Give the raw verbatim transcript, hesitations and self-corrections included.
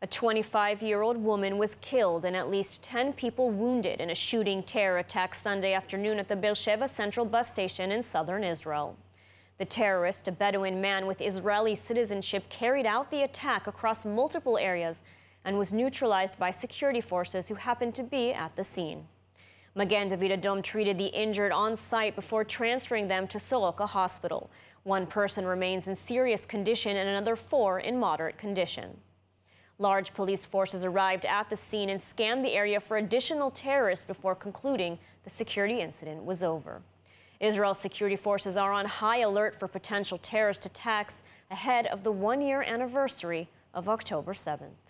A twenty-five-year-old woman was killed and at least ten people wounded in a shooting terror attack Sunday afternoon at the Beersheba Central Bus Station in southern Israel. The terrorist, a Bedouin man with Israeli citizenship, carried out the attack across multiple areas and was neutralized by security forces who happened to be at the scene. Magen David Adom treated the injured on site before transferring them to Soroka Hospital. One person remains in serious condition and another four in moderate condition. Large police forces arrived at the scene and scanned the area for additional terrorists before concluding the security incident was over. Israel's security forces are on high alert for potential terrorist attacks ahead of the one-year anniversary of October seventh.